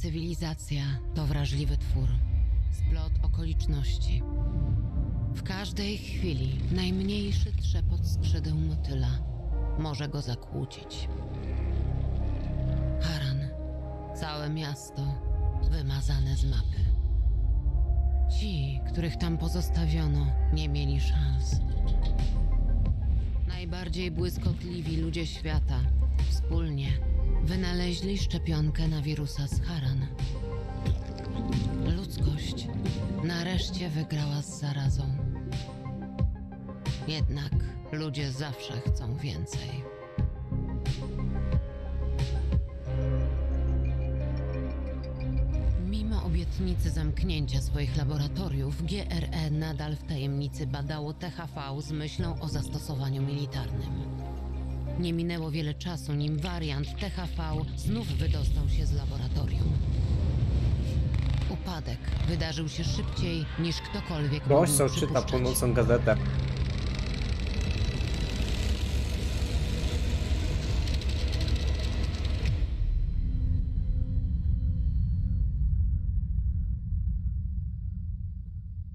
Cywilizacja to wrażliwy twór, splot okoliczności. W każdej chwili najmniejszy trzepot skrzydeł motyla może go zakłócić. Harran, całe miasto wymazane z mapy. Ci, których tam pozostawiono, nie mieli szans. Najbardziej błyskotliwi ludzie świata wspólnie wynaleźli szczepionkę na wirusa z Harran. Ludzkość nareszcie wygrała z zarazą. Jednak ludzie zawsze chcą więcej. Mimo obietnicy zamknięcia swoich laboratoriów, GRE nadal w tajemnicy badało THV z myślą o zastosowaniu militarnym. Nie minęło wiele czasu, nim wariant THV znów wydostał się z laboratorium. Upadek wydarzył się szybciej niż ktokolwiek mógł przypuszczać. Ktoś czyta północną gazetę.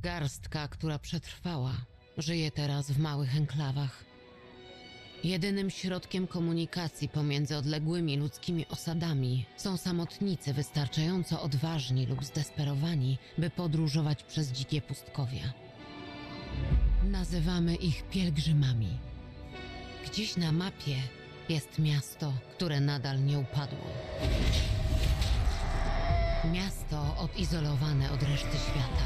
Garstka, która przetrwała, żyje teraz w małych enklawach. Jedynym środkiem komunikacji pomiędzy odległymi ludzkimi osadami są samotnicy wystarczająco odważni lub zdesperowani, by podróżować przez dzikie pustkowia. Nazywamy ich pielgrzymami. Gdzieś na mapie jest miasto, które nadal nie upadło. Miasto odizolowane od reszty świata.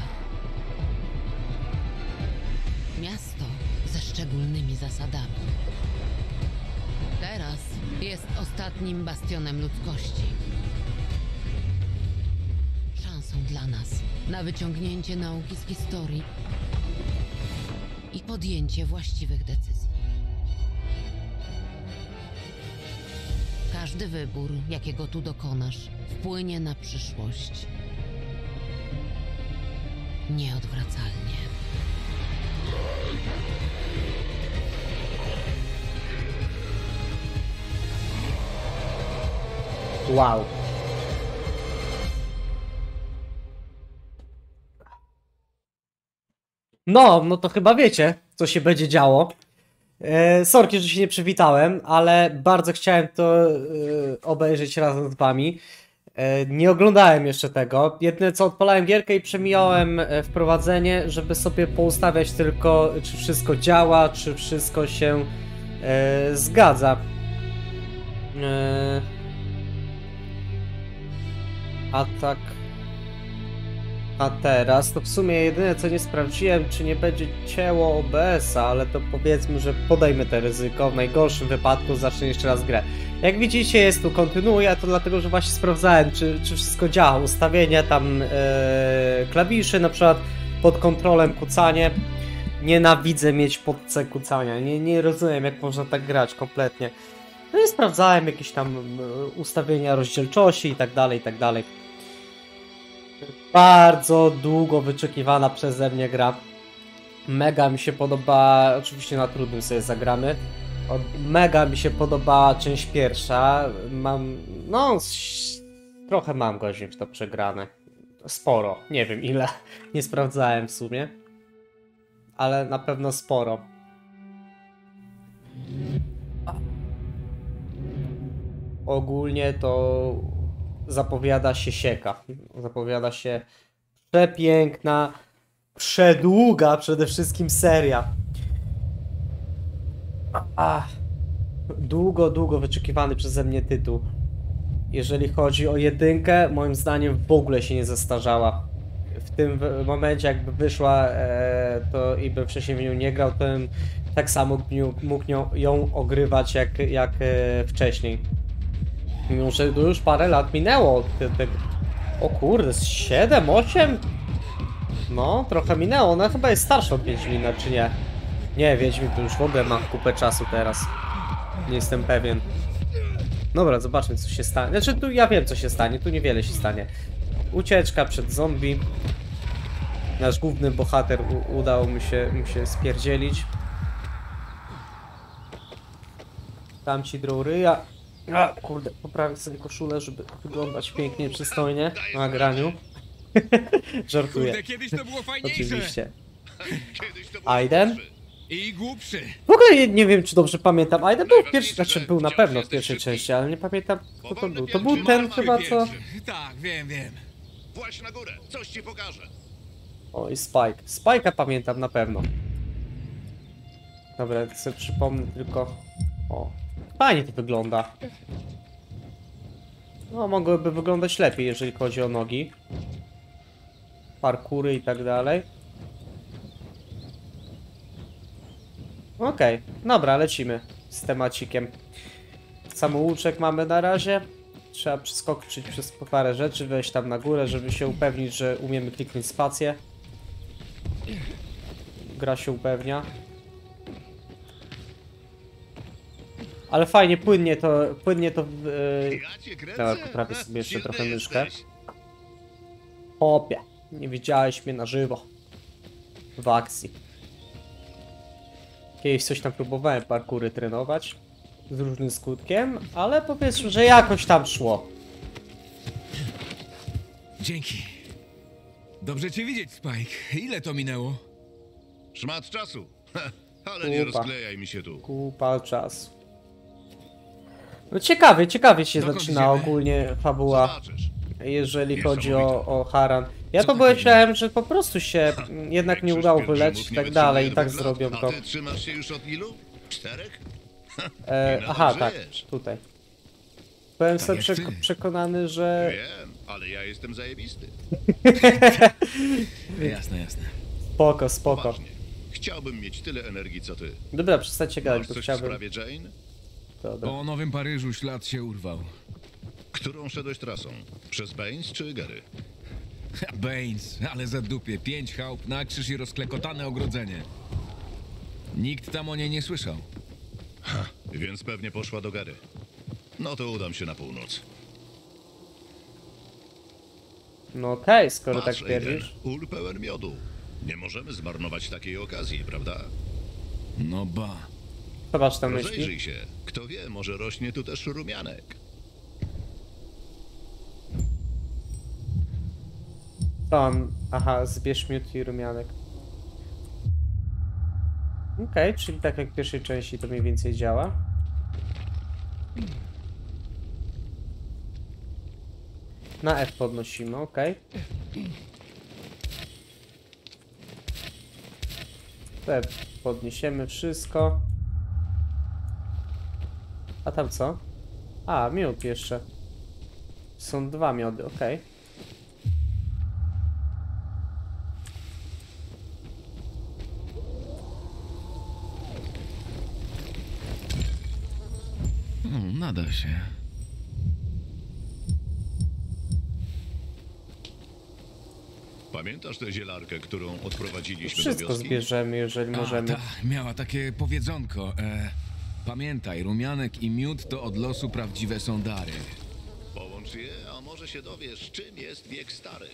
Miasto ze szczególnymi zasadami. Teraz jest ostatnim bastionem ludzkości. Szansą dla nas na wyciągnięcie nauki z historii i podjęcie właściwych decyzji. Każdy wybór, jakiego tu dokonasz, wpłynie na przyszłość. Nieodwracalnie. Wow. No to chyba wiecie, co się będzie działo. Sorki, że się nie przywitałem, ale bardzo chciałem to obejrzeć razem z wami. Nie oglądałem jeszcze tego. Jedyne co, odpalałem gierkę i przemijałem wprowadzenie, żeby sobie poustawiać tylko, czy wszystko działa, czy wszystko się zgadza. A teraz to w sumie jedyne co nie sprawdziłem, czy nie będzie cięło OBS-a, ale to powiedzmy, że podejmę to ryzyko. W najgorszym wypadku zacznę jeszcze raz grę. Jak widzicie, jest tu kontynuuję, to dlatego, że właśnie sprawdzałem, czy wszystko działa. Ustawienia tam klawiszy, na przykład pod kontrolem kucanie. Nienawidzę mieć pod C kucania. Nie rozumiem, jak można tak grać kompletnie. No i sprawdzałem jakieś tam ustawienia rozdzielczości i tak dalej, i tak dalej. Bardzo długo wyczekiwana przeze mnie gra. Mega mi się podoba, oczywiście na trudnym sobie zagramy. Mega mi się podoba część pierwsza. Mam, no, trochę mam godzin w to przegrane. Sporo, nie wiem ile. Nie sprawdzałem w sumie. Ale na pewno sporo. Ogólnie to zapowiada się sieka. Zapowiada się przepiękna, przedługa przede wszystkim seria. Długo wyczekiwany przeze mnie tytuł. Jeżeli chodzi o jedynkę, moim zdaniem w ogóle się nie zestarzała. W tym momencie jakby wyszła to i bym wcześniej w nią nie grał, to bym tak samo mógł ją ogrywać jak wcześniej. Mimo, że już parę lat minęło. O kurde, 7, 8? No, trochę minęło. Ona chyba jest starsza od Wiedźmina, czy nie? Nie, Wiedźmin to już w ogóle mam kupę czasu teraz. Nie jestem pewien. Dobra, zobaczmy co się stanie. Znaczy, tu ja wiem co się stanie, tu niewiele się stanie. Ucieczka przed zombie. Nasz główny bohater udało mu się spierdzielić. Tamci drą ryja. A, kurde, poprawię sobie koszulę, żeby wyglądać pięknie, przystojnie na graniu. Żartuję. Kurde, kiedyś to było fajniejsze. Oczywiście. Aiden? I głupszy. W ogóle nie wiem, czy dobrze pamiętam. Aiden był w pierwszej, znaczy był na pewno w pierwszej części, ale nie pamiętam, kto to był. To był ten chyba, co... Tak, wiem. Właśnie na górę, coś ci pokażę. O, i Spike. Spike'a pamiętam na pewno. Dobra, ja sobie przypomnę tylko... O, fajnie to wygląda. No, mogłyby wyglądać lepiej, jeżeli chodzi o nogi. Parkury i tak dalej. Okej, dobra, lecimy z temacikiem. Samouczek mamy na razie. Trzeba przeskoczyć przez parę rzeczy, wejść tam na górę, żeby się upewnić, że umiemy kliknąć spację. Gra się upewnia. Ale fajnie, płynnie to... Dobra, poprawię sobie jeszcze trochę myszkę. Hopie, nie widziałeś mnie na żywo. W akcji. Kiedyś coś tam próbowałem parkury trenować. Z różnym skutkiem, ale powiedzmy, że jakoś tam szło. Dzięki. Dobrze cię widzieć, Spike. Ile to minęło? Szmat czasu. Ale nie rozklejaj mi się tu. Kupa czasu. No ciekawie się zaczyna ogólnie fabuła. Zobaczysz. Jeżeli chodzi o Harran. Ja to myślałem, że po prostu się jednak nie udało wyleczyć i tak dalej i tak zrobią to. Trzymasz się już od ilu? 4? Aha, tak, tutaj. Byłem sobie przekonany, że... Wiem, ale ja jestem zajebisty. Jasne. Spoko. Właśnie. Chciałbym mieć tyle energii, co ty. Dobra, przestańcie gadać, bo chciałbym... Masz coś w sprawie Jane? Dobra. O Nowym Paryżu ślad się urwał. Którą szedłeś trasą? Przez Baines czy Gary? Baines, ale za dupie. 5 chałup na krzyż i rozklekotane ogrodzenie. Nikt tam o niej nie słyszał. Ha, więc pewnie poszła do Gary. No to udam się na północ. No okej, skoro tak twierdzisz. Ul pełen miodu. Nie możemy zmarnować takiej okazji, prawda? No ba. Zobacz tam myśli. Rozejrzyj się. Kto wie, może rośnie tu też rumianek. Aha, zbierz miód i rumianek. Okej, czyli tak jak w pierwszej części to mniej więcej działa. Na F podnosimy, okej. F podniesiemy wszystko. A tam co? A, miód jeszcze. Są 2 miody, okej. Nada się. Pamiętasz tę zielarkę, którą odprowadziliśmy do wioski? Wszystko zbierzemy, jeżeli możemy. Miała takie powiedzonko. Pamiętaj, rumianek i miód to od losu prawdziwe są dary. Połącz je, a może się dowiesz, czym jest wiek stary.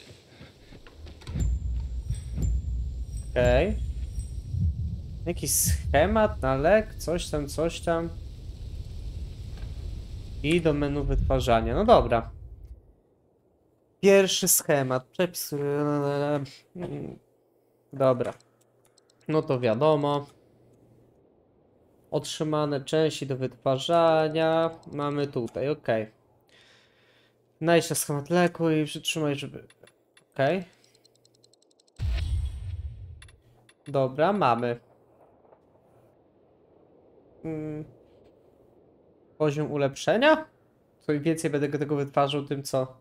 Okej. Jakiś schemat na lek, coś tam. I do menu wytwarzania. No dobra. Pierwszy schemat. Przepis. Dobra. No to wiadomo. Otrzymane części do wytwarzania. Mamy tutaj. Okej. Znajdź na schemat leku i przytrzymaj, żeby... Okej. Dobra, mamy. Poziom ulepszenia? Co im więcej będę tego wytwarzał, tym co?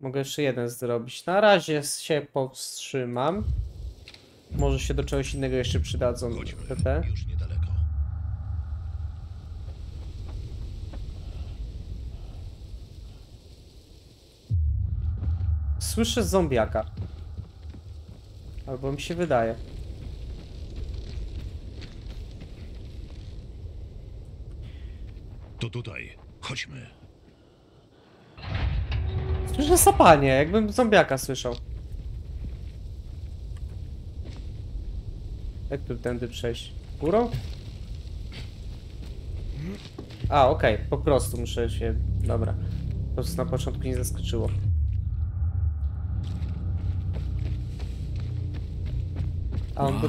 Mogę jeszcze jeden zrobić. Na razie się powstrzymam. Może się do czegoś innego jeszcze przydadzą. Już niedaleko. Słyszę zombiaka. Albo mi się wydaje. To tutaj, chodźmy. Słyszę sapanie, jakbym zombiaka słyszał. Jak tu tędy przejść? Górą? A, okej, po prostu muszę się... Dobra. Po prostu na początku nie zaskoczyło. A on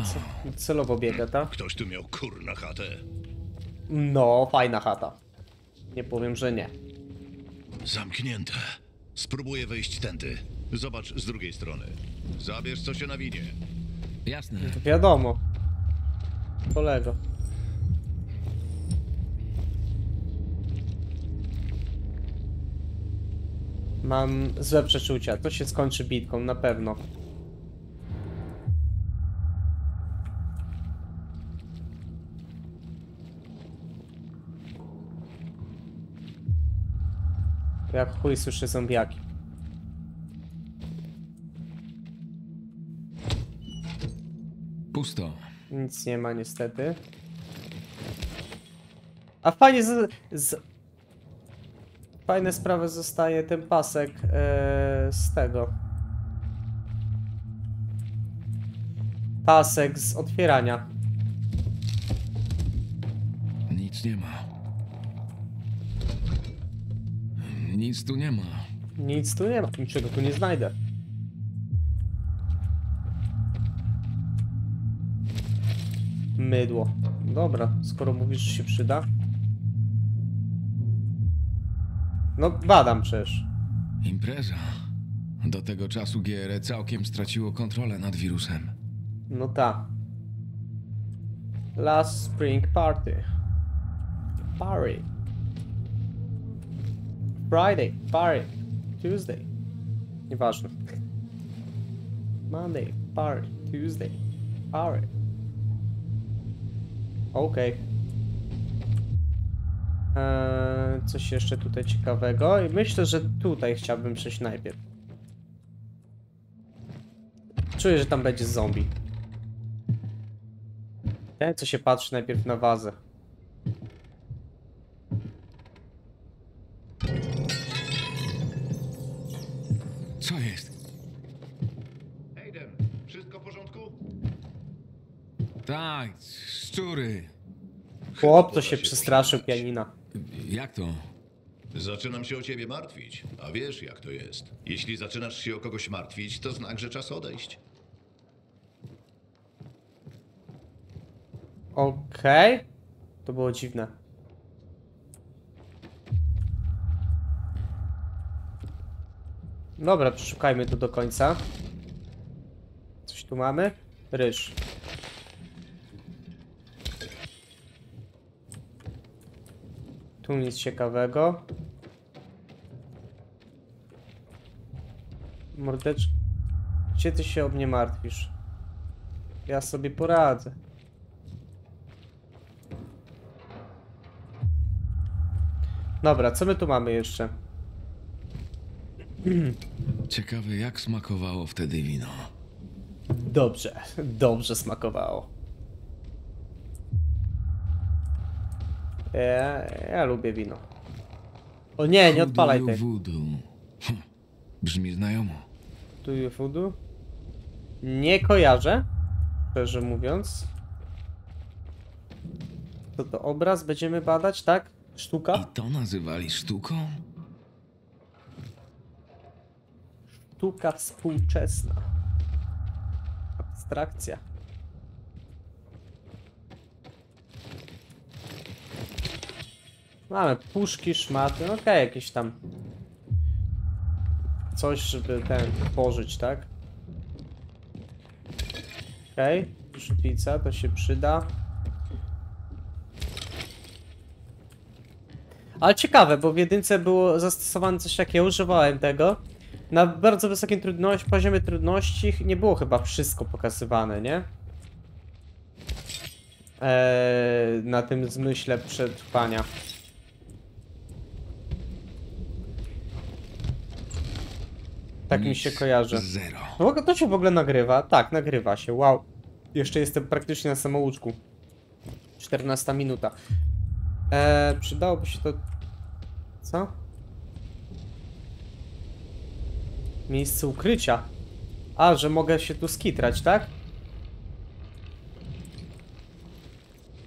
celowo biega, tak? Ktoś tu miał kur na chatę. No, fajna chata. Nie powiem, że nie. Zamknięte. Spróbuję wejść tędy. Zobacz z drugiej strony. Zabierz co się nawinie. Jasne. No to wiadomo. Kolego. Mam złe przeczucia. To się skończy bitką, na pewno. Jak chuj słyszę zombiaki. Pusto. Nic nie ma niestety. A fajnie fajne sprawy zostaje ten pasek z tego. Pasek z otwierania. Nic nie ma. Nic tu nie ma. Nic tu nie ma. Niczego tu nie znajdę. Mydło. Dobra, skoro mówisz, że się przyda. No, badam przecież. Impreza. Do tego czasu GRE całkiem straciło kontrolę nad wirusem. No ta. Last Spring Party. Party. Friday, party. Tuesday. Nieważne. Monday, party. Tuesday, party. Okej. Coś jeszcze tutaj ciekawego i myślę, że tutaj chciałbym przejść najpierw. Czuję, że tam będzie zombie. Ten co się patrzy najpierw na wazę. Co jest? Aiden, wszystko w porządku? Tak, szczury. Chłop to się przestraszył pianina. Jak to? Zaczynam się o ciebie martwić, a wiesz jak to jest. Jeśli zaczynasz się o kogoś martwić, to znak, że czas odejść. Okej. To było dziwne. Dobra, przeszukajmy to do końca. Coś tu mamy? Ryż. Tu nic ciekawego. Mordeczki. Gdzie ty się o mnie martwisz? Ja sobie poradzę. Dobra, co my tu mamy jeszcze? Ciekawe jak smakowało wtedy wino. Dobrze, dobrze smakowało. Ja lubię wino. O nie, nie odpalaj tego. Brzmi znajomo. Do you voodoo? Nie kojarzę, szczerze mówiąc. Co to obraz będziemy badać, tak? Sztuka? I to nazywali sztuką? Sztuka współczesna. Abstrakcja. Mamy puszki, szmaty, okej, jakieś tam coś, żeby ten pożyć, tak? Okej, brzytwica, to się przyda. Ale ciekawe, bo w jedynce było zastosowane coś takiego, używałem tego. Na bardzo wysokim poziomie trudności nie było chyba wszystko pokazywane, nie? Na tym zmyśle przetrwania. Tak mi się kojarzy. Zero. To się w ogóle nagrywa. Tak, nagrywa się. Wow. Jeszcze jestem praktycznie na samouczku. 14 minuta. Przydałoby się to... Co? Miejsce ukrycia. A, że mogę się tu skitrać, tak?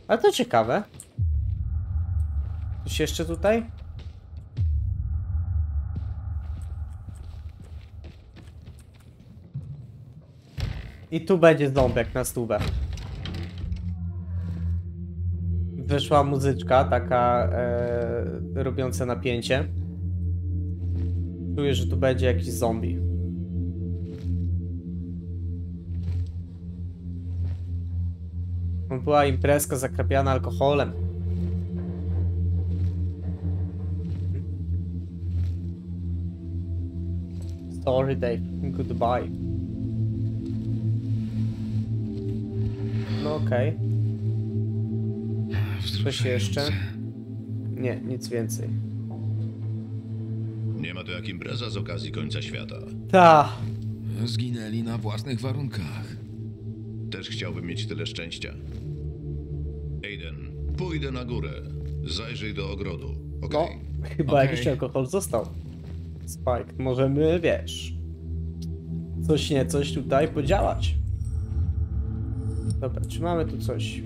Ale to ciekawe. coś jeszcze tutaj? I tu będzie ząbek na stówę. Wyszła muzyczka taka robiąca napięcie. Czuję, że tu będzie jakiś zombie. Była imprezka zakrapiana alkoholem. Sorry Dave, goodbye. No okej. Coś jeszcze? Nie, nic więcej. Nie ma to jak impreza z okazji końca świata. Ta. Zginęli na własnych warunkach. Też chciałbym mieć tyle szczęścia. Aiden, pójdę na górę. Zajrzyj do ogrodu. Okay? No, chyba jakiś alkohol został. Spike, możemy, wiesz, coś tutaj podziałać. Dobra, czy mamy tu coś?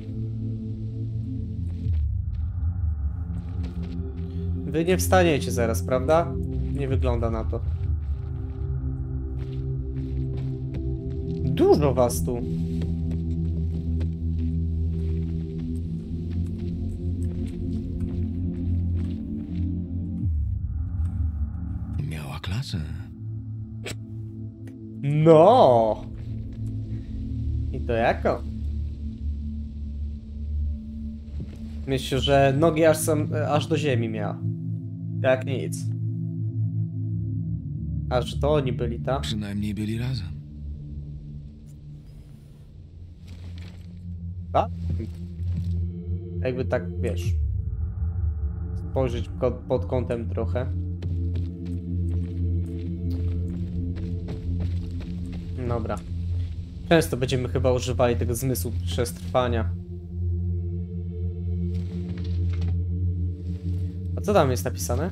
Wy nie wstaniecie zaraz, prawda? Nie wygląda na to. Dużo was tu. Miała klasę. No. I to jako? Myślę, że nogi aż do ziemi miała. Jak nic. Aż to oni byli, tak? Przynajmniej byli razem. Tak? Jakby tak, wiesz... Spojrzeć pod kątem trochę. Dobra. Często będziemy chyba używali tego zmysłu przetrwania. A co tam jest napisane?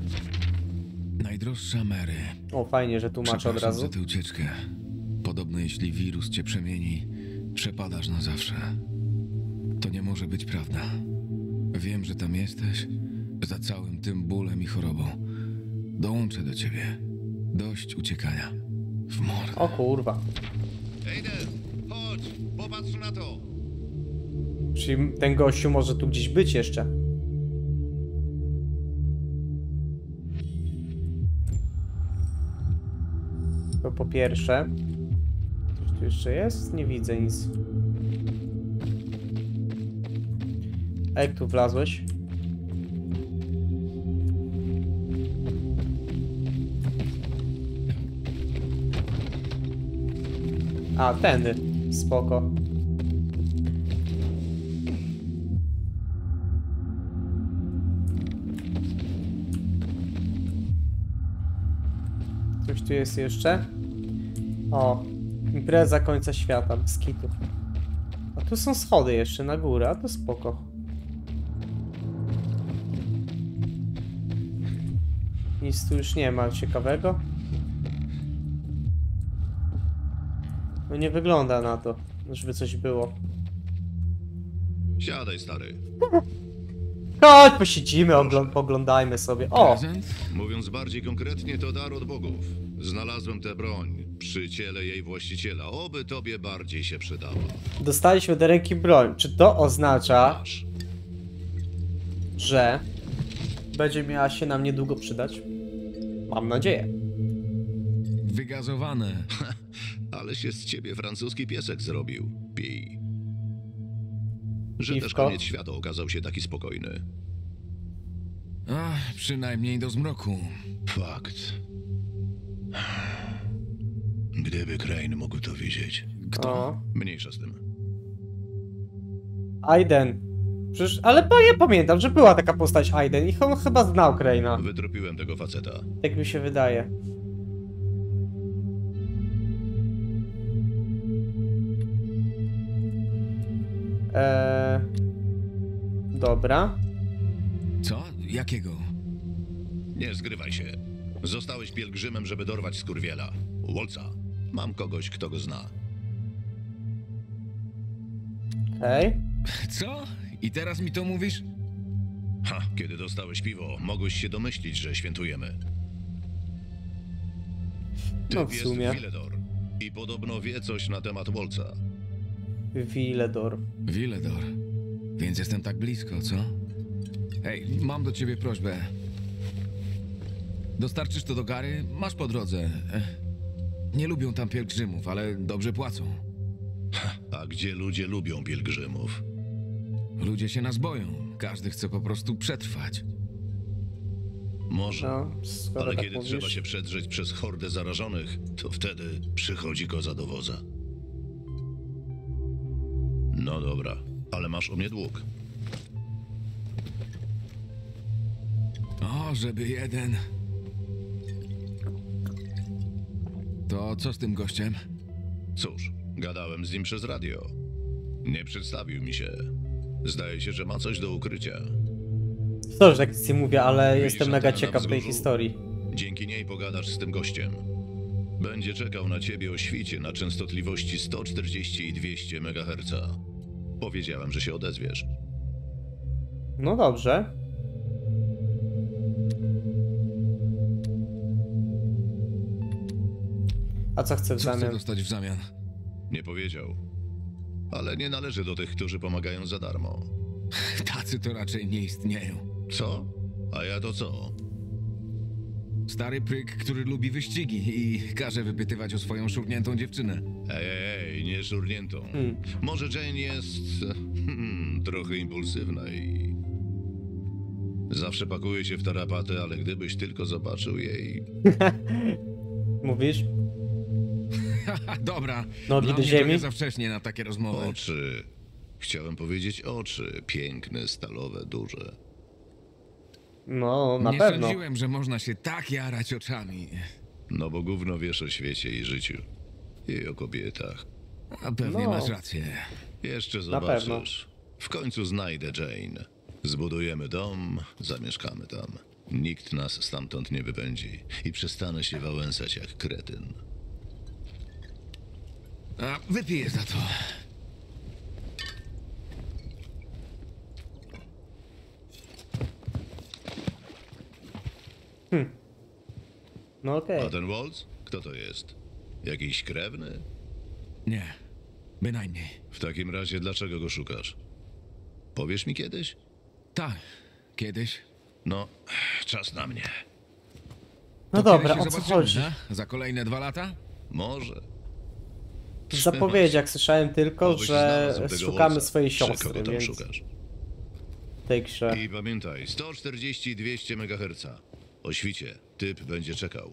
Najdroższa Mary. O, fajnie, że tłumaczę od razu. Przepraszam za tę ucieczkę. Podobno jeśli wirus cię przemieni, przepadasz na zawsze. To nie może być prawda. Wiem, że tam jesteś. Za całym tym bólem i chorobą. Dołączę do ciebie. Dość uciekania. W mordę. O kurwa. Aiden, chodź, popatrz na to. Czyli ten gościu może tu gdzieś być jeszcze. To po pierwsze. Coś tu jeszcze jest? Nie widzę nic. A jak tu wlazłeś? A, tędy. Spoko. Coś tu jest jeszcze? O, impreza końca świata, bez kitu. A tu są schody jeszcze na górę, a to spoko. Nic tu już nie ma ciekawego. No nie wygląda na to, żeby coś było. Siadaj, stary. Chodź, posiedzimy, poglądajmy sobie. O! Mówiąc bardziej konkretnie, to dar od bogów. Znalazłem tę broń przy ciele jej właściciela. Oby tobie bardziej się przydała. Dostaliśmy do ręki broń. Czy to oznacza, że będzie miała się nam niedługo przydać? Mam nadzieję. Wygazowane. Ale się z ciebie francuski piesek zrobił. Pij. Że też koniec świata okazał się taki spokojny. Ach, przynajmniej do zmroku. Fakt. Gdyby Crane mógł to widzieć. Kto? O. Mniejsza z tym. Aiden. Przecież, ale ja pamiętam, że była taka postać Aiden i on chyba znał Crane'a. Wytropiłem tego faceta. Tak mi się wydaje. Dobra. Co? Jakiego? Nie zgrywaj się. Zostałeś pielgrzymem, żeby dorwać skurwiela. Waltza. Mam kogoś, kto go zna. Okej. Co? I teraz mi to mówisz? Ha, kiedy dostałeś piwo, mogłeś się domyślić, że świętujemy. No w sumie. Jest Wiledor i podobno wie coś na temat Waltza. Wiledor. Wiledor. Więc jestem tak blisko, co? Hej, mam do ciebie prośbę. Dostarczysz to do Gary? Masz po drodze. Nie lubią tam pielgrzymów, ale dobrze płacą. A gdzie ludzie lubią pielgrzymów? Ludzie się nas boją. Każdy chce po prostu przetrwać. Może, no, ale tak kiedy mówisz. Trzeba się przedrzeć przez hordę zarażonych, to wtedy przychodzi koza do woza. No dobra, ale masz o mnie dług. O, żeby jeden. To co z tym gościem? Cóż, gadałem z nim przez radio. Nie przedstawił mi się. Zdaje się, że ma coś do ukrycia. Sorry, że tak ci mówię, ale jestem mega ciekaw tej historii. Dzięki niej pogadasz z tym gościem. Będzie czekał na ciebie o świcie na częstotliwości 140 i 200 MHz. Powiedziałem, że się odezwiesz. No dobrze. A co chce w zamian? Co chce dostać w zamian? Nie powiedział. Ale nie należy do tych, którzy pomagają za darmo. Tacy to raczej nie istnieją. Co? A ja to co? Stary pryk, który lubi wyścigi i każe wypytywać o swoją szurniętą dziewczynę. Ej, nie szurniętą. Może Jane jest... trochę impulsywna i... Zawsze pakuje się w tarapaty, ale gdybyś tylko zobaczył jej... Mówisz? Dobra, nogi do ziemi. Za wcześnie na takie rozmowy. Oczy. Chciałem powiedzieć oczy. Piękne, stalowe, duże. No, na pewno. Nie sądziłem, że można się tak jarać oczami. No bo gówno wiesz o świecie i życiu. I o kobietach. A pewnie masz rację. Jeszcze zobaczysz. W końcu znajdę Jane. Zbudujemy dom, zamieszkamy tam. Nikt nas stamtąd nie wypędzi. I przestanę się wałęsać jak kretyn. A wypiję za to. No okej. Okay. A ten Waltz? Kto to jest? Jakiś krewny? Nie, bynajmniej. W takim razie dlaczego go szukasz? Powiesz mi kiedyś? Tak, kiedyś. No, czas na mnie. No to dobra, o co chodzi? Za kolejne 2 lata? Może. W zapowiedziach słyszałem tylko, że szukamy swojej siostry, więc... Szukasz. I pamiętaj, 140 i 200 MHz. O świcie, typ będzie czekał.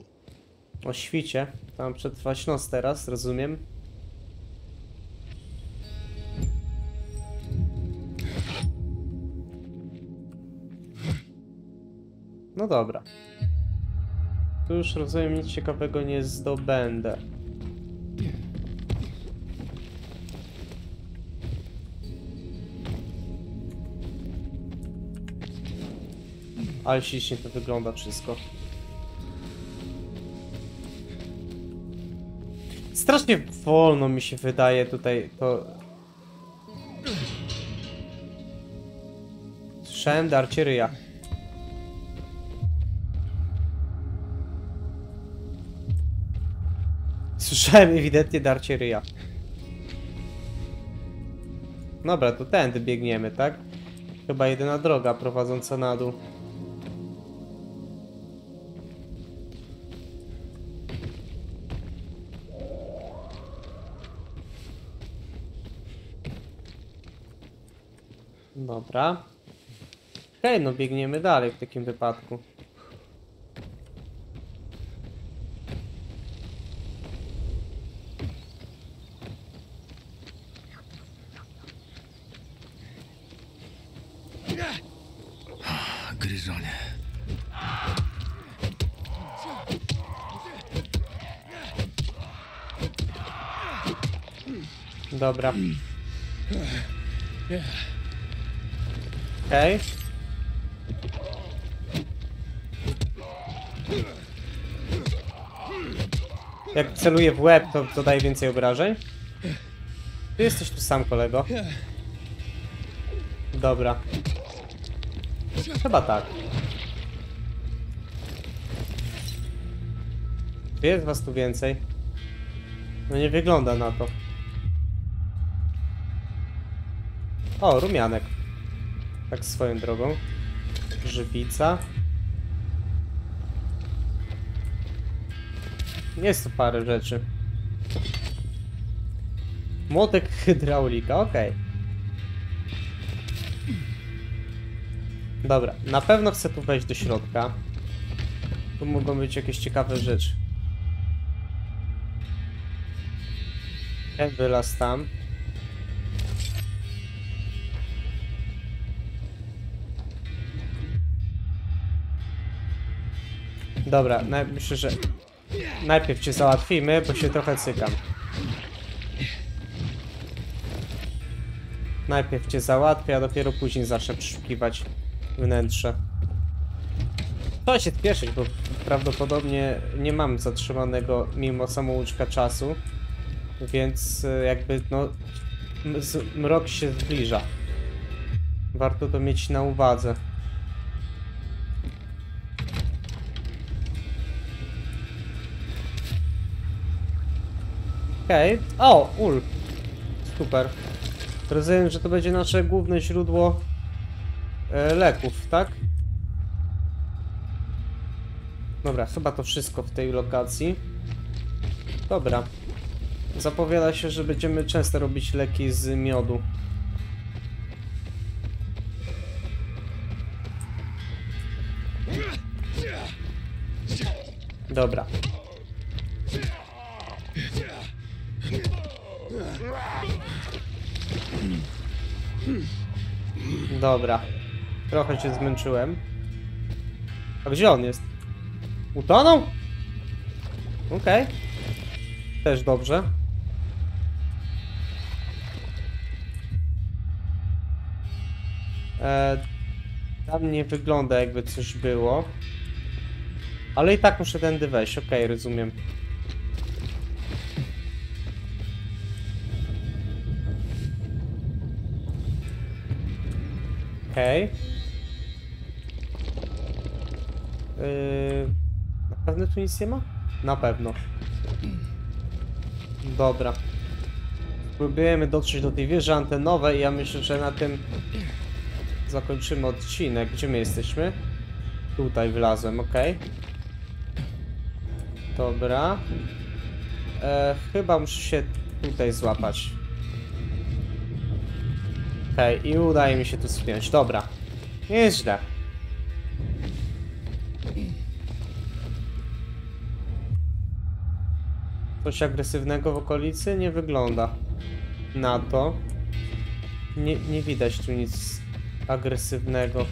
O świcie? Tam przetrwać noc teraz, rozumiem. No dobra. Tu już rozumiem, nic ciekawego nie zdobędę. Ale ślicznie to wygląda wszystko. Strasznie wolno mi się wydaje tutaj to... Słyszałem darcie ryja. Słyszałem ewidentnie darcie ryja. Dobra, to tędy biegniemy, tak? Chyba jedyna droga prowadząca na dół. Dobra. Okej, no biegniemy dalej w takim wypadku. Gryzonie. Dobra. Okej. Jak celuję w łeb, to dodaję więcej obrażeń. Ty jesteś tu sam, kolego. Dobra. Chyba tak. Jest was tu więcej? No nie wygląda na to. O, rumianek. Tak swoją drogą. Żywica. Jest tu parę rzeczy. Młotek hydraulika, okej. Dobra, na pewno chcę tu wejść do środka. Tu mogą być jakieś ciekawe rzeczy. Wylaz tam. Dobra, myślę, że najpierw cię załatwimy, bo się trochę cykam. Najpierw cię załatwię, a dopiero później zacznę przeszukiwać wnętrze. Trzeba się spieszyć, bo prawdopodobnie nie mam zatrzymanego mimo samouczka czasu. Więc jakby no mrok się zbliża. Warto to mieć na uwadze. Okej. O! Ul! Super. Rozumiem, że to będzie nasze główne źródło leków, tak? Dobra, chyba to wszystko w tej lokacji. Dobra. Zapowiada się, że będziemy często robić leki z miodu. Dobra. Dobra. Trochę się zmęczyłem. A gdzie on jest? Utonął? Okej. Też dobrze. Tam nie wygląda, jakby coś było. Ale i tak muszę tędy wejść. Okej, rozumiem. Okej. Na pewno tu nic nie ma? Na pewno. Dobra. Spróbujemy dotrzeć do tej wieży antenowej. Ja myślę, że na tym zakończymy odcinek. Gdzie my jesteśmy? Tutaj wlazłem, ok. Dobra. Chyba muszę się tutaj złapać. Okej, i udaje mi się tu spiąć. Dobra. Nieźle. Coś agresywnego w okolicy? Nie wygląda na to. Nie widać tu nic agresywnego.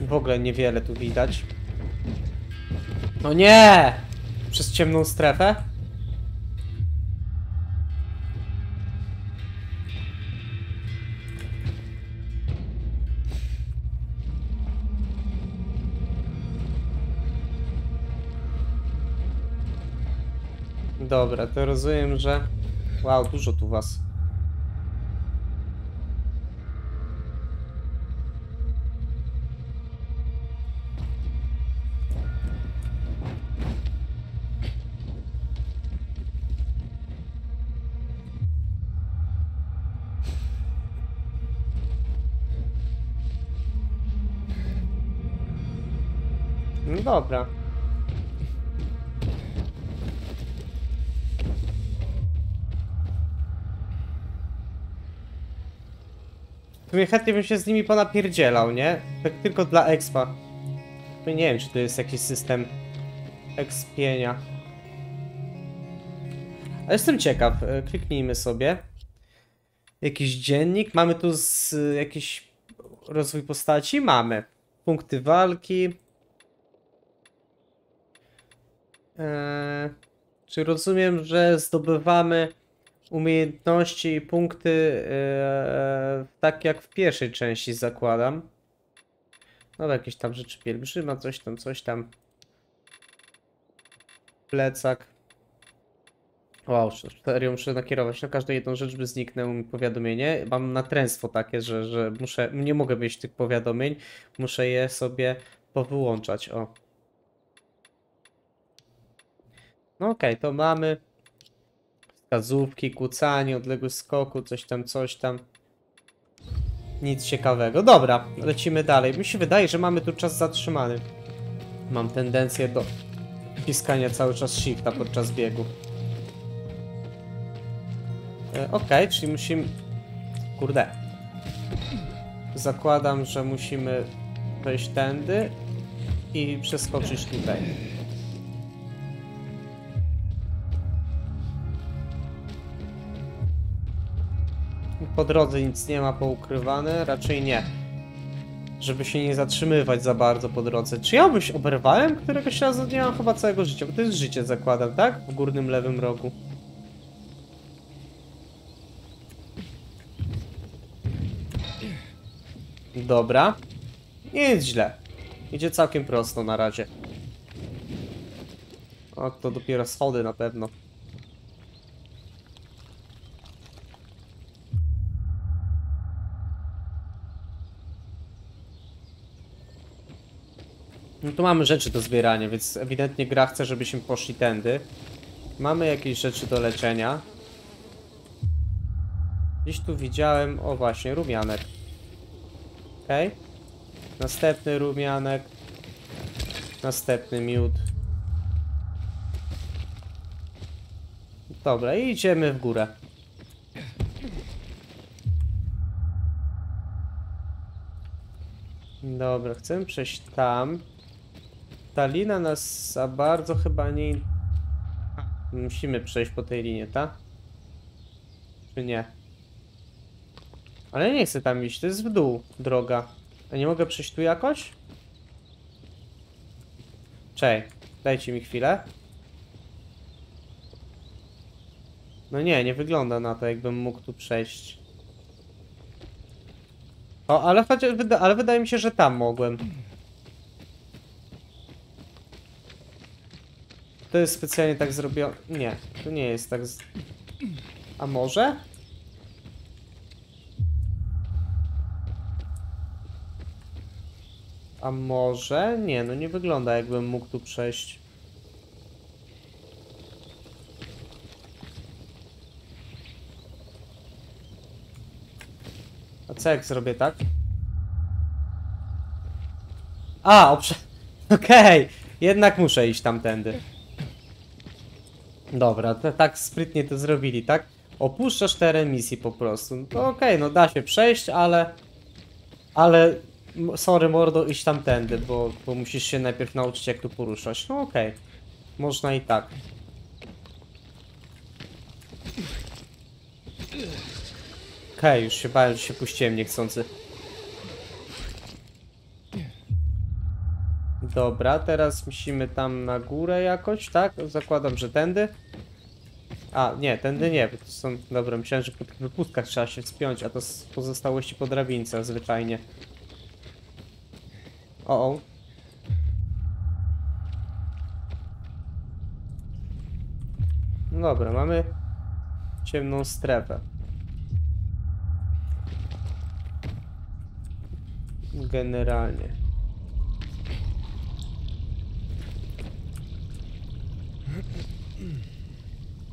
W ogóle niewiele tu widać. No nie! Przez ciemną strefę? Dobra, to rozumiem, że... Wow, dużo tu was. No dobra. Chętnie bym się z nimi ponapierdzielał, nie? Tak tylko dla expa. Nie wiem, czy to jest jakiś system expienia. Ale jestem ciekaw. Kliknijmy sobie. Jakiś dziennik. Mamy tu jakiś rozwój postaci. Mamy. Punkty walki. Czy rozumiem, że zdobywamy umiejętności i punkty tak jak w pierwszej części, zakładam. No jakieś tam rzeczy pielgrzyma, coś tam, coś tam. Plecak. Wow, serio muszę nakierować na każdą jedną rzecz, by zniknęło mi powiadomienie. Mam natręstwo takie, że muszę, nie mogę mieć tych powiadomień, muszę je sobie powyłączać, o. No okej, to mamy wskazówki, kłócanie, odległość skoku, coś tam, nic ciekawego. Dobra, lecimy dalej. Mi się wydaje, że mamy tu czas zatrzymany. Mam tendencję do piskania cały czas shifta podczas biegu. Okej, czyli musimy... Kurde. Zakładam, że musimy wejść tędy i przeskoczyć tutaj. Po drodze nic nie ma poukrywane? Raczej nie. Żeby się nie zatrzymywać za bardzo po drodze. Czy ja byś oberwałem któregoś razu? Nie mam chyba całego życia, bo to jest życie, zakładam, tak? W górnym lewym rogu. Dobra. Nie jest źle. Idzie całkiem prosto na razie. O, to dopiero schody na pewno. No tu mamy rzeczy do zbierania, więc ewidentnie gra chce, żebyśmy poszli tędy. Mamy jakieś rzeczy do leczenia. Gdzieś tu widziałem, o właśnie, rumianek. Okej. Następny rumianek. Następny miód. Dobra, i idziemy w górę. Dobra, chcemy przejść tam. Ta lina nas za bardzo chyba nie... Musimy przejść po tej linie, tak? Czy nie? Ale nie chcę tam iść, to jest w dół droga. A nie mogę przejść tu jakoś? Czej, dajcie mi chwilę. No nie, nie wygląda na to, jakbym mógł tu przejść. O, ale wydaje mi się, że tam mogłem. To jest specjalnie tak zrobione. Nie, to nie jest tak. A może? A może? Nie, no nie wygląda, jakbym mógł tu przejść. A co jak zrobię tak? A, okej, jednak muszę iść tamtędy. Dobra, to tak sprytnie to zrobili, tak? Opuszczasz teren misji po prostu. No to okej, no da się przejść, ale... Ale... Sorry mordo, iść tamtędy, bo musisz się najpierw nauczyć, jak tu poruszać. No okej, można i tak. Okej, już się bałem, że się puściłem niechcący. Dobra, teraz musimy tam na górę jakoś, tak? Zakładam, że tędy. A, nie, tędy nie, bo to są... Dobra, myślałem, że po tych wypustkach trzeba się wspiąć, a to z pozostałości po drabince zwyczajnie. O-o. Dobra, mamy ciemną strefę. Generalnie.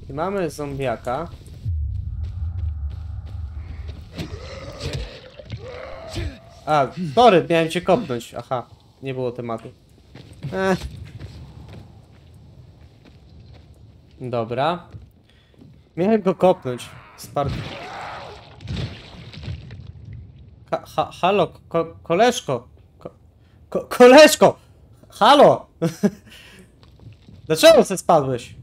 I mamy zombiaka. A, sorry, miałem cię kopnąć. Aha, nie było tematu. Dobra. Miałem go kopnąć. Sparty. Halo, koleżko. Koleżko! Halo! Dlaczego se spadłeś?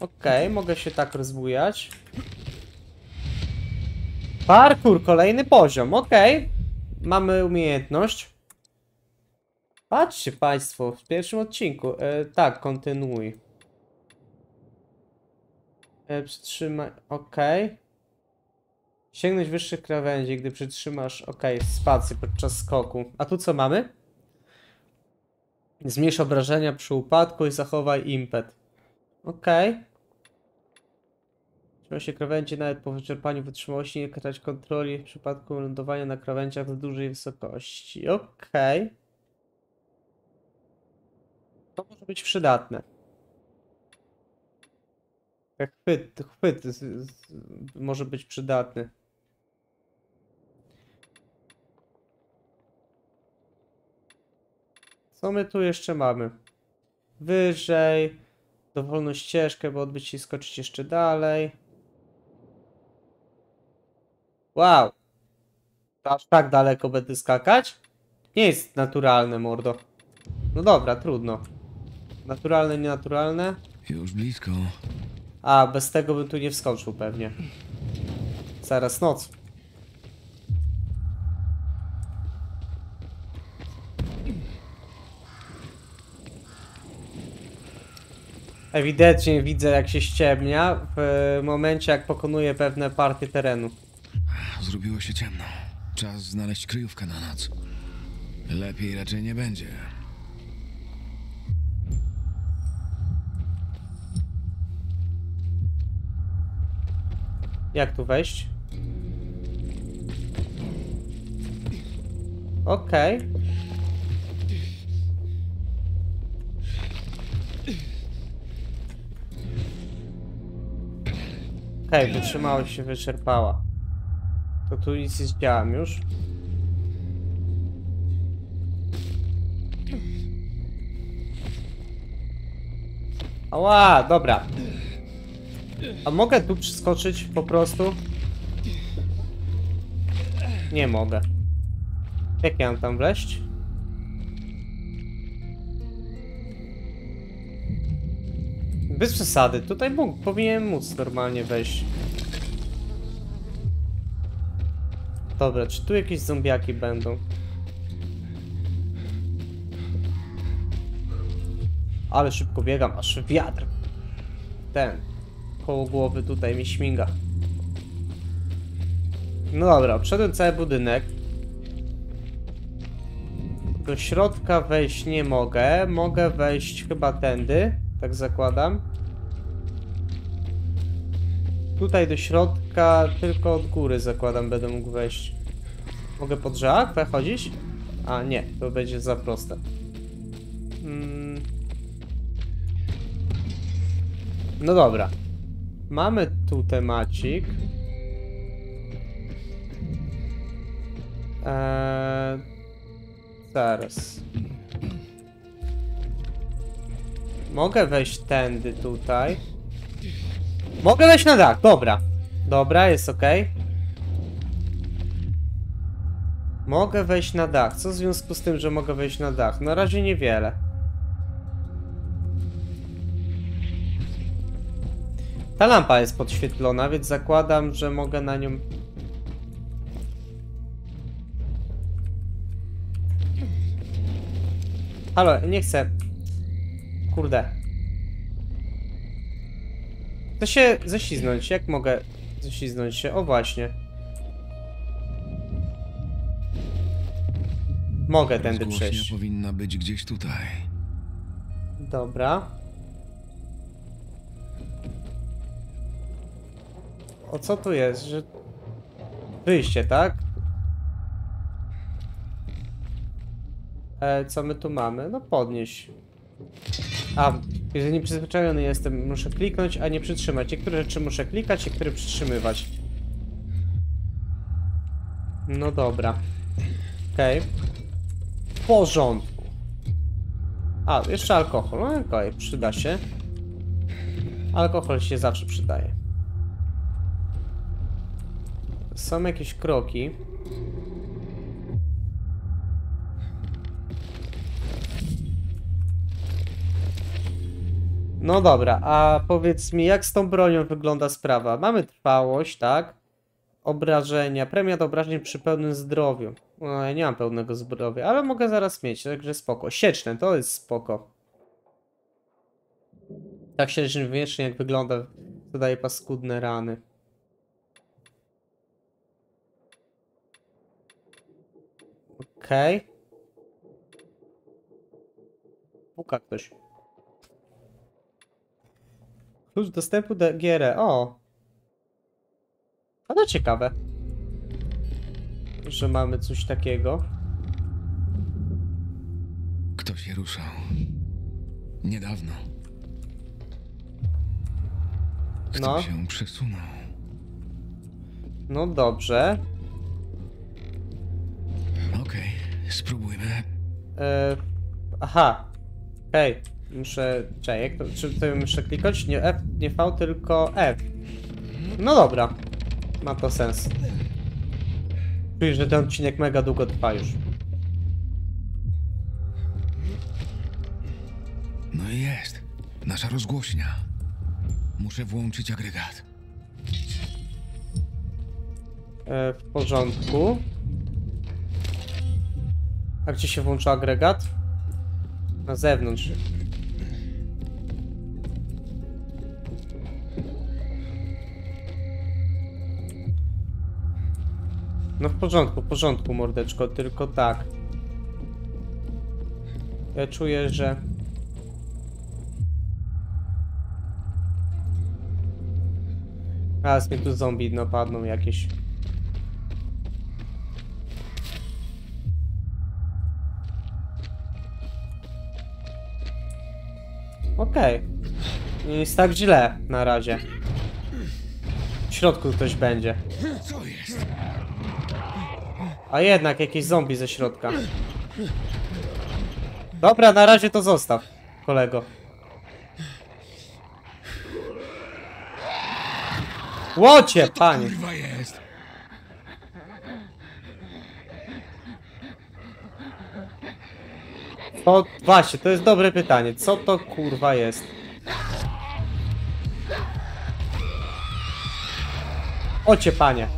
Okej, mogę się tak rozbujać. Parkour, kolejny poziom, okej. Mamy umiejętność. Patrzcie państwo, w pierwszym odcinku. Tak, kontynuuj. Przytrzymaj, okej. Sięgnąć wyższych krawędzi, gdy przytrzymasz, okej, spację podczas skoku. A tu co mamy? Zmniejsz obrażenia przy upadku i zachowaj impet. Okej. Trzeba się krawędzi nawet po wyczerpaniu wytrzymałości nie kraczać kontroli w przypadku lądowania na krawędziach z dużej wysokości. Okej. To może być przydatne. Chwyt może być przydatny. Co my tu jeszcze mamy? Wyżej. Dowolną ścieżkę, by odbyć się i skoczyć jeszcze dalej. Wow. Aż tak daleko będę skakać? Nie jest naturalne, mordo. No dobra, trudno. Naturalne, nienaturalne? Już blisko. A, bez tego bym tu nie wskoczył pewnie. Zaraz noc. Ewidentnie widzę, jak się ściemnia w momencie, jak pokonuje pewne partie terenu. Zrobiło się ciemno. Czas znaleźć kryjówkę na noc. Lepiej raczej nie będzie. Jak tu wejść? Okej. Okej, wytrzymałość się wyczerpała. To tu nic nie zdziałam już. Ała, dobra. A mogę tu przeskoczyć po prostu? Nie mogę. Jak ja mam tam wleść? Bez przesady, tutaj powinienem móc normalnie wejść. Dobra, czy tu jakieś zombiaki będą? Ale szybko biegam, aż wiatr. Koło głowy tutaj mi śmiga. No dobra, obszedłem cały budynek. Do środka wejść nie mogę. Mogę wejść chyba tędy. Tak zakładam. Tutaj do środka tylko od góry zakładam będę mógł wejść. Mogę pod żakwę chodzić? A nie, to będzie za proste. No dobra. Mamy tu temacik. Zaraz. Mogę wejść tędy tutaj. Mogę wejść na dach, dobra. Dobra, jest ok. Mogę wejść na dach. Co w związku z tym, że mogę wejść na dach? Na razie niewiele. Ta lampa jest podświetlona, więc zakładam, że mogę na nią... Halo, nie chcę. Kurde. Chcę się ześliznąć. Jak mogę ześliznąć się? O właśnie. Mogę tędy przejść. Powinna być gdzieś tutaj. Dobra. O co tu jest? Że... Wyjście, tak? Co my tu mamy? No podnieś. A, jeżeli nieprzyzwyczajony jestem, muszę kliknąć, a nie przytrzymać. Niektóre rzeczy muszę klikać, niektóre przytrzymywać. No dobra. Okej. W porządku. A, jeszcze alkohol. No okej, przyda się. Alkohol się zawsze przydaje. Są jakieś kroki. No dobra, a powiedz mi, jak z tą bronią wygląda sprawa? Mamy trwałość, tak? Obrażenia, premia do obrażeń przy pełnym zdrowiu. No, ja nie mam pełnego zdrowia, ale mogę zaraz mieć, także spoko. Sieczne, to jest spoko. Tak sierżyn wiecznie, jak wygląda, zadaje paskudne rany. Okej. Puka ktoś. Klucz dostępu do GRE. O! A to ciekawe, że mamy coś takiego. Kto się ruszał? Niedawno. Kto się przesunął? No dobrze. Okej, spróbujmy. Aha. Hej, muszę... Czekaj, czy to muszę klikać? Nie F, nie V, tylko F. No dobra. Ma to sens. Czuję, że ten odcinek mega długo trwa już. No i jest. Nasza rozgłośnia. Muszę włączyć agregat. W porządku. A gdzie się włącza agregat? Na zewnątrz. No w porządku, mordeczko, tylko tak. Ja czuję, że... Teraz mnie tu zombie napadną jakieś. Okej. Nie jest tak źle na razie. W środku ktoś będzie. Co jest? A jednak jakieś zombie ze środka. Dobra, na razie to zostaw, kolego. Łocie, panie! To właśnie, to jest dobre pytanie. Co to kurwa jest? Ocie, panie.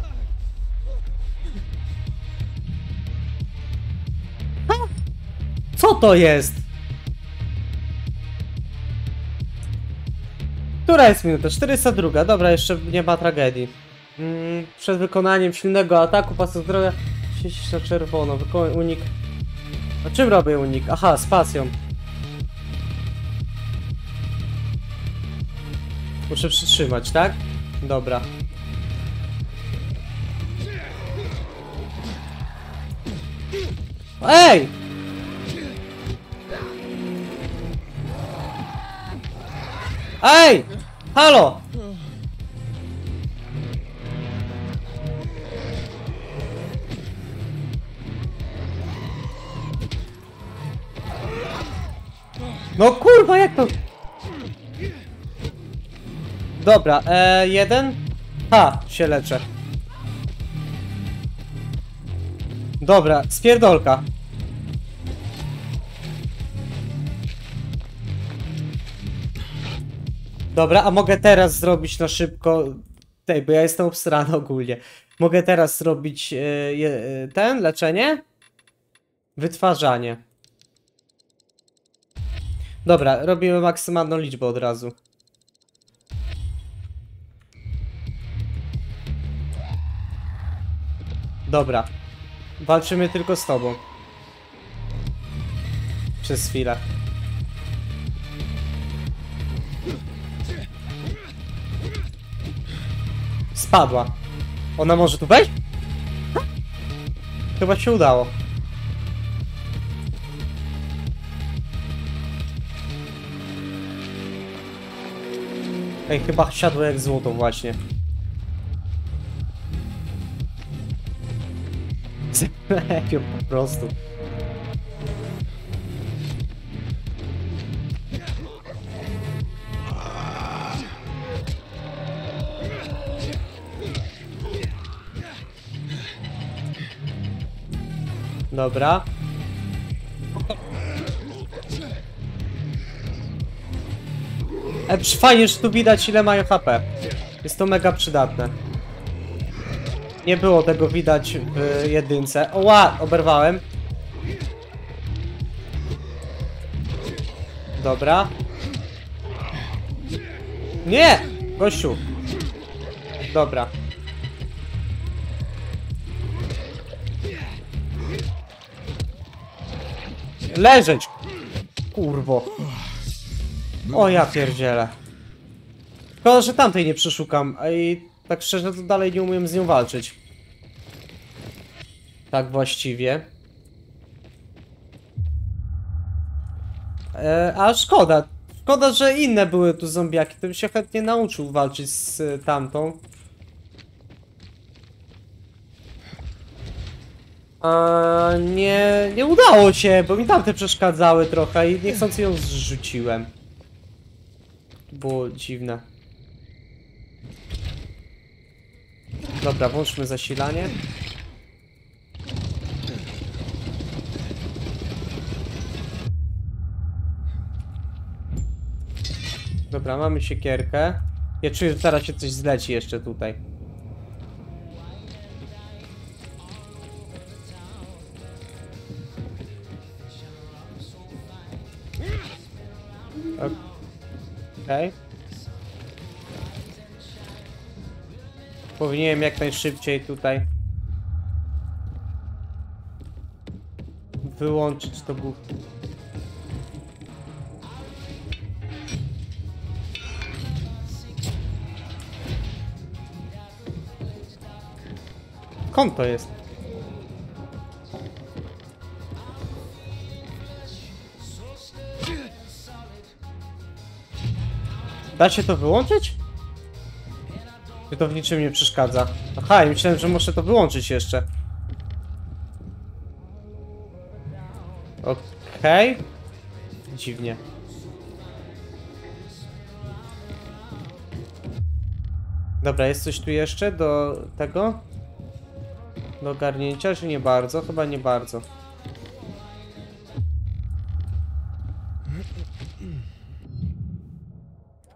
Co to jest? Która jest minuta? 402. Dobra, jeszcze nie ma tragedii. Przed wykonaniem silnego ataku pasek zdrowia się na czerwono. Wykonuj unik. A czym robię unik? Aha, spacją. Muszę przytrzymać, tak? Dobra. Ej! Ej! Halo! No kurwa, jak to... Dobra, jeden... Ha! Się leczę. Dobra, spierdolka. Dobra, a mogę teraz zrobić na szybko... Tej, bo ja jestem obstrany ogólnie. Mogę teraz zrobić ten, leczenie? Wytwarzanie. Dobra, robimy maksymalną liczbę od razu. Dobra. Walczymy tylko z tobą. Przez chwilę. Spadła. Ona może tu wejść? Chyba się udało. Ej, chyba siadło jak złoto właśnie. Lepiej po prostu. Dobra. Fajnie, że tu widać ile mają HP. Jest to mega przydatne. Nie było tego widać w jedynce. Oła, oberwałem. Dobra. Nie! Gościu. Dobra. Leżeć! Kurwo. O ja pierdzielę. Szkoda, że tamtej nie przeszukam. I tak szczerze to dalej nie umiem z nią walczyć. Tak właściwie. A szkoda. Szkoda, że inne były tu zombiaki. To bym się chętnie nauczył walczyć z tamtą. A nie udało się, bo mi tamte przeszkadzały trochę i niechcący ją zrzuciłem. Było dziwne. Dobra, włączmy zasilanie. Dobra, mamy siekierkę. Ja czuję, że teraz się coś zleci jeszcze tutaj. Okej. Powinienem jak najszybciej tutaj wyłączyć to był. Skąd to jest? Da się to wyłączyć? Czy to w niczym nie przeszkadza? Aha, i myślałem, że muszę to wyłączyć jeszcze. Okej. Dziwnie. Dobra, jest coś tu jeszcze do tego? Do ogarnięcia, czy nie bardzo? Chyba nie bardzo.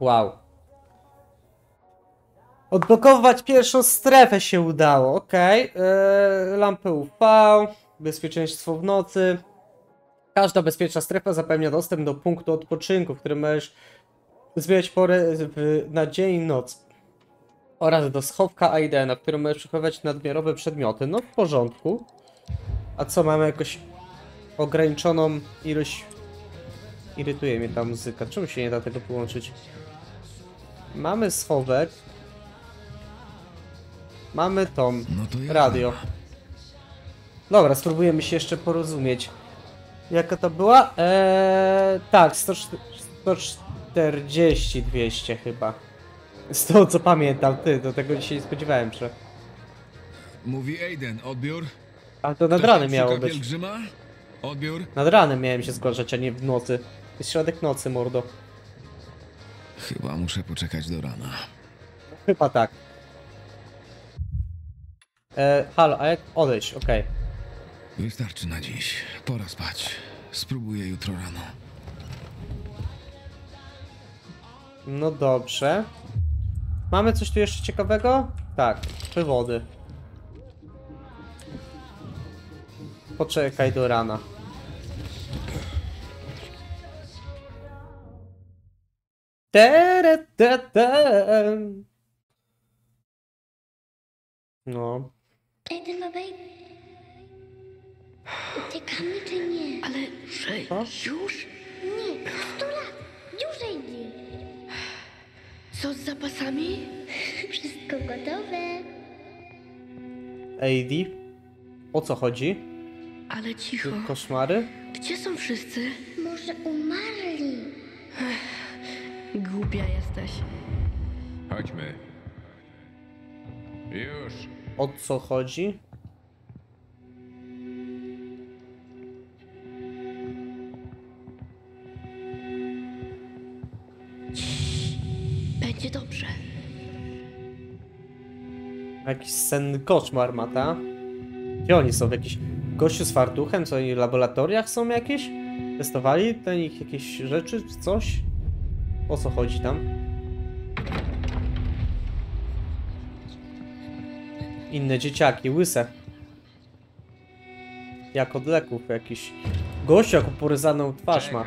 Wow. Odblokować pierwszą strefę się udało. Okej. Lampy UV. Bezpieczeństwo w nocy. Każda bezpieczna strefa zapewnia dostęp do punktu odpoczynku, w którym możesz zmieniać porę na dzień i noc. Oraz do schowka Aidena, w którym możesz przechowywać nadmiarowe przedmioty. No w porządku. A co, mamy jakoś ograniczoną ilość... Irytuje mnie ta muzyka. Czemu się nie da tego połączyć? Mamy schowek. Mamy tom. Radio. Dobra, spróbujemy się jeszcze porozumieć. Jaka to była? Tak, 140, 200 chyba. Z tego co pamiętam, ty, do tego dzisiaj nie spodziewałem się. Mówi Aiden, odbiór. A to nad ranem miało być. Pielgrzyma? Odbiór. Nad ranem miałem się zgłaszać, a nie w nocy. Jest środek nocy, mordo. Chyba muszę poczekać do rana. Chyba tak. Halo, a jak odejść? Okej. Wystarczy na dziś. Pora spać. Spróbuję jutro rano. No dobrze. Mamy coś tu jeszcze ciekawego? Tak, przewody. Poczekaj do rana. No. Uciekamy czy nie? Ale że już? Nie, 100 lat. Już idzie. Co z zapasami? Wszystko gotowe. Ejdi? O co chodzi? Ale cicho. Koszmary? Gdzie są wszyscy? Może umarli? Głupia jesteś. Chodźmy. Już. O co chodzi? Ciii. Będzie dobrze. Jakiś senny koszmar ma, ta? Gdzie oni są? W jakiś... Gościu z fartuchem, co oni w laboratoriach są jakieś? Testowali te ich jakieś rzeczy, coś? O co chodzi tam? Inne dzieciaki, łyse. Jak od leków jakiś. Gościu jak poryzaną twarz ma.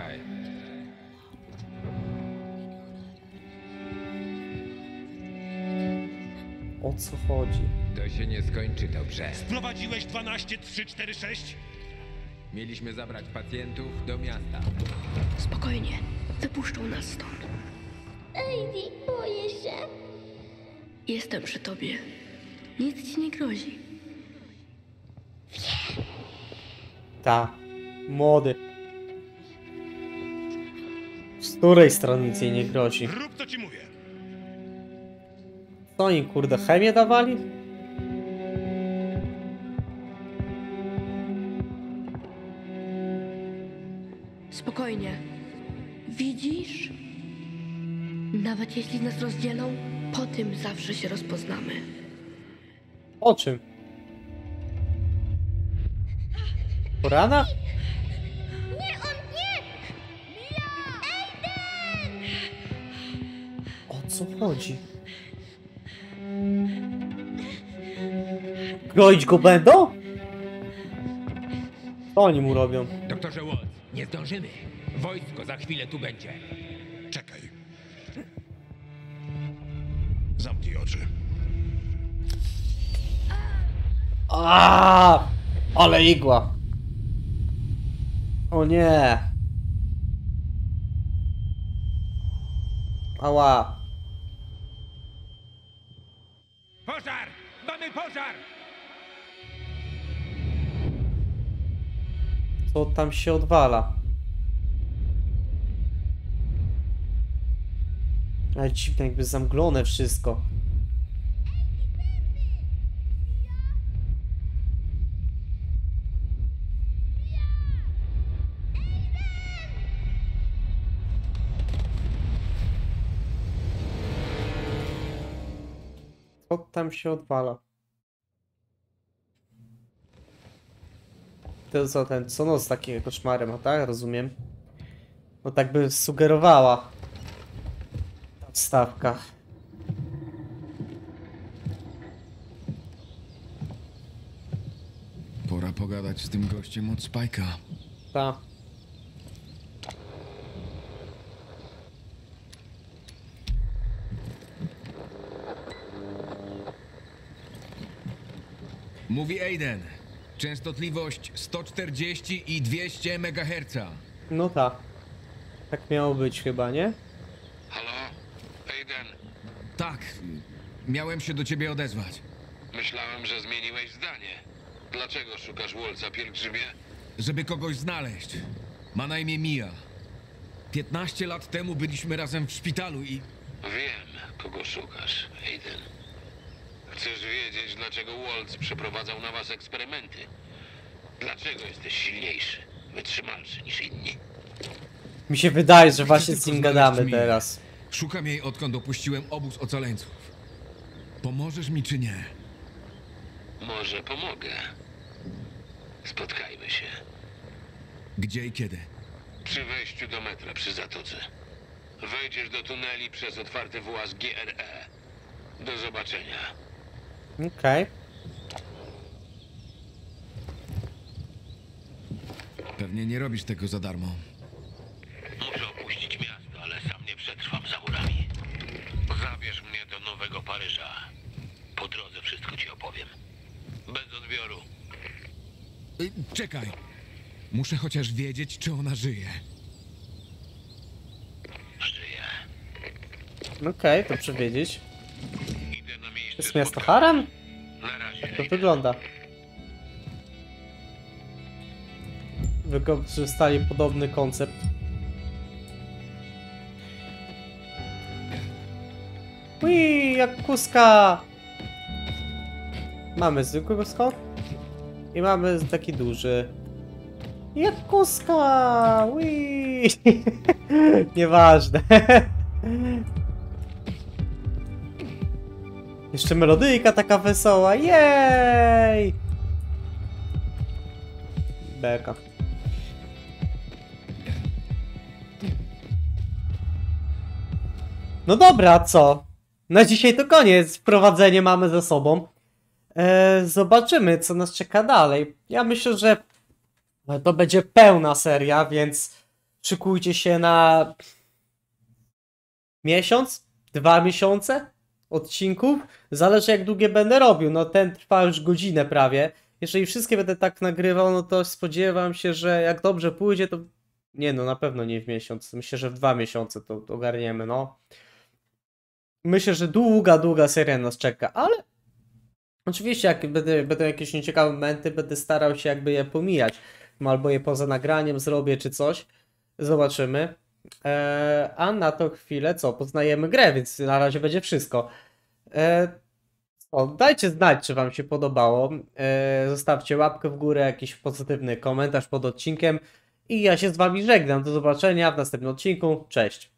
O co chodzi? To się nie skończy dobrze. Sprowadziłeś 12 346? Mieliśmy zabrać pacjentów do miasta. Spokojnie, wypuszczą nas stąd. Ejdi, boję się. Jestem przy tobie. Nic ci nie grozi. Wiem. Ta, młody. Z której strony nic jej nie grozi? Rób to ci mówię. Co im kurde chemię dawali? Spokojnie. Widzisz? Nawet jeśli nas rozdzielą, po tym zawsze się rozpoznamy. O czym? Po ranach? Nie, on nie! Mia! Aiden! O co chodzi? Groić go będą? Co oni mu robią? Doktorze Waltz, nie zdążymy. Wojsko za chwilę tu będzie. Czekaj. Zamknij oczy. Aaaa! Ale igła. O nie. Ała. Pożar! Mamy pożar! Co tam się odwala? Ale dziwne, jakby zamglone wszystko. Co tam się odwala? To co ten, co noc takiego koszmarem, a tak? Rozumiem. Bo tak by sugerowała ta wstawka. Pora pogadać z tym gościem od Spike'a. Ta. Mówi Aiden. Częstotliwość 140 i 200 MHz. No tak. Tak miało być chyba, nie? Halo? Aiden. Tak. Miałem się do ciebie odezwać. Myślałem, że zmieniłeś zdanie. Dlaczego szukasz Waltza, pielgrzymie? Żeby kogoś znaleźć. Ma na imię Mia. 15 lat temu byliśmy razem w szpitalu i... Wiem, kogo szukasz, Aiden. Chcesz wiedzieć, dlaczego Waltz przeprowadzał na was eksperymenty? Dlaczego jesteś silniejszy, wytrzymalszy niż inni? Mi się wydaje, że właśnie z nim gadamy teraz. Szukam jej, odkąd opuściłem obóz ocaleńców. Pomożesz mi czy nie? Może pomogę. Spotkajmy się. Gdzie i kiedy? Przy wejściu do metra przy zatoce. Wejdziesz do tuneli przez otwarty właz GRE. Do zobaczenia. Okej. Pewnie nie robisz tego za darmo. Muszę opuścić miasto, ale sam nie przetrwam za murami. Zabierz mnie do Nowego Paryża. Po drodze wszystko ci opowiem. Bez odbioru. Czekaj. Muszę chociaż wiedzieć, czy ona żyje. Żyje. Okej, to przewiedzieć. To jest miasto Harran? Jak to wygląda? Wykorzystali podobny koncept. Ui, jak kuska! Mamy zwykły skok i mamy taki duży. Jak kuska! Ui! Nieważne. Jeszcze melodyjka taka wesoła, jej! Beka. No dobra, co? Na dzisiaj to koniec, wprowadzenie mamy za sobą. Zobaczymy, co nas czeka dalej. Ja myślę, że to będzie pełna seria, więc szykujcie się na miesiąc, 2 miesiące odcinków. Zależy jak długie będę robił, no ten trwa już godzinę prawie Jeżeli wszystkie będę tak nagrywał, no to spodziewam się, że jak dobrze pójdzie, to... Nie no, na pewno nie w miesiąc. Myślę, że w 2 miesiące to ogarniemy, no. Myślę, że długa seria nas czeka, ale... Oczywiście, jak będą jakieś nieciekawe momenty, będę starał się jakby je pomijać. Albo je poza nagraniem zrobię, czy coś. Zobaczymy. A na tą chwilę co? Poznajemy grę, więc na razie będzie wszystko. Dajcie znać, czy wam się podobało. Zostawcie łapkę w górę, jakiś pozytywny komentarz pod odcinkiem. I ja się z wami żegnam. Do zobaczenia w następnym odcinku. Cześć.